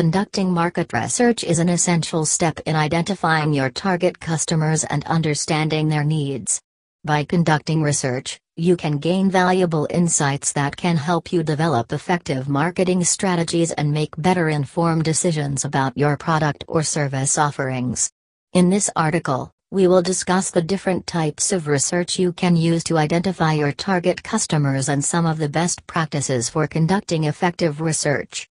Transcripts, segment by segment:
Conducting market research is an essential step in identifying your target customers and understanding their needs. By conducting research, you can gain valuable insights that can help you develop effective marketing strategies and make better informed decisions about your product or service offerings. In this article, we will discuss the different types of research you can use to identify your target customers and some of the best practices for conducting effective research.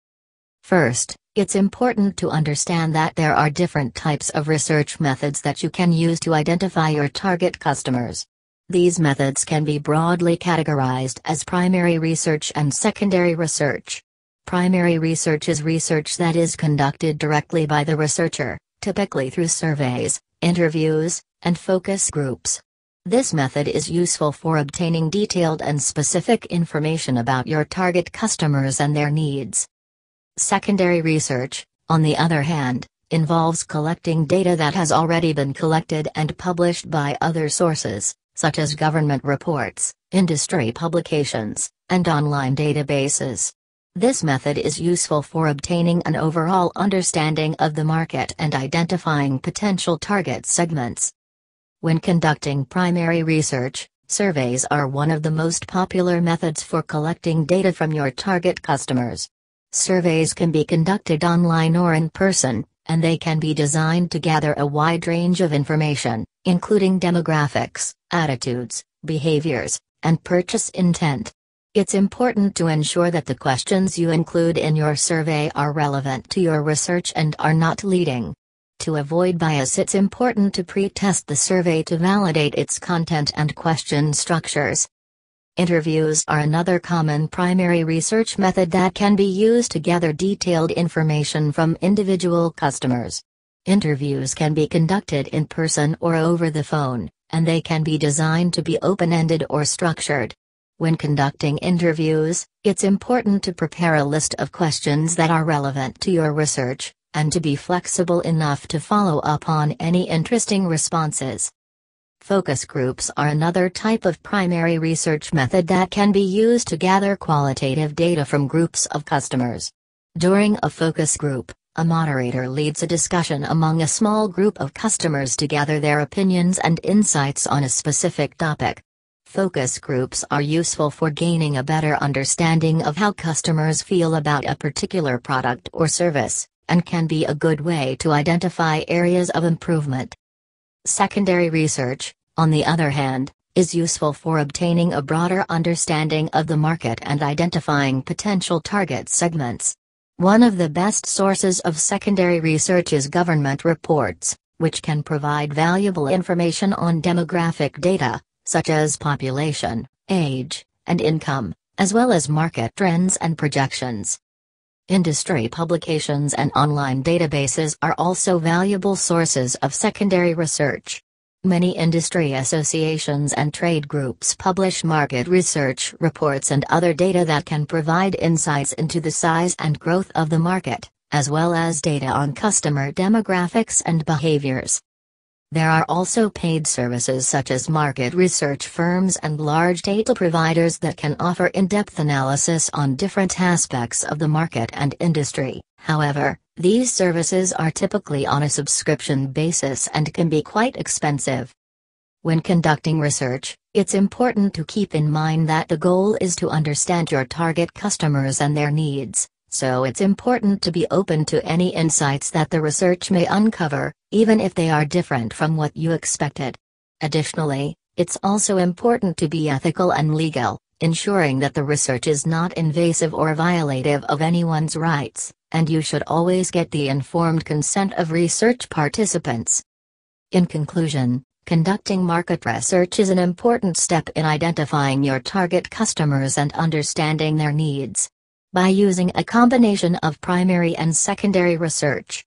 First, it's important to understand that there are different types of research methods that you can use to identify your target customers. These methods can be broadly categorized as primary research and secondary research. Primary research is research that is conducted directly by the researcher, typically through surveys, interviews, and focus groups. This method is useful for obtaining detailed and specific information about your target customers and their needs. Secondary research, on the other hand, involves collecting data that has already been collected and published by other sources, such as government reports, industry publications, and online databases. This method is useful for obtaining an overall understanding of the market and identifying potential target segments. When conducting primary research, surveys are one of the most popular methods for collecting data from your target customers. Surveys can be conducted online or in person, and they can be designed to gather a wide range of information, including demographics, attitudes, behaviors, and purchase intent. It's important to ensure that the questions you include in your survey are relevant to your research and are not leading. To avoid bias, it's important to pre-test the survey to validate its content and question structures. Interviews are another common primary research method that can be used to gather detailed information from individual customers. Interviews can be conducted in person or over the phone, and they can be designed to be open-ended or structured. When conducting interviews, it's important to prepare a list of questions that are relevant to your research, and to be flexible enough to follow up on any interesting responses. Focus groups are another type of primary research method that can be used to gather qualitative data from groups of customers. During a focus group, a moderator leads a discussion among a small group of customers to gather their opinions and insights on a specific topic. Focus groups are useful for gaining a better understanding of how customers feel about a particular product or service, and can be a good way to identify areas of improvement. Secondary research, on the other hand, is useful for obtaining a broader understanding of the market and identifying potential target segments. One of the best sources of secondary research is government reports, which can provide valuable information on demographic data, such as population, age, and income, as well as market trends and projections. Industry publications and online databases are also valuable sources of secondary research. Many industry associations and trade groups publish market research reports and other data that can provide insights into the size and growth of the market, as well as data on customer demographics and behaviors. There are also paid services such as market research firms and large data providers that can offer in-depth analysis on different aspects of the market and industry. However, these services are typically on a subscription basis and can be quite expensive. When conducting research, it's important to keep in mind that the goal is to understand your target customers and their needs, so it's important to be open to any insights that the research may uncover, even if they are different from what you expected. Additionally, it's also important to be ethical and legal, ensuring that the research is not invasive or violative of anyone's rights, and you should always get the informed consent of research participants. In conclusion, conducting market research is an important step in identifying your target customers and understanding their needs. By using a combination of primary and secondary research,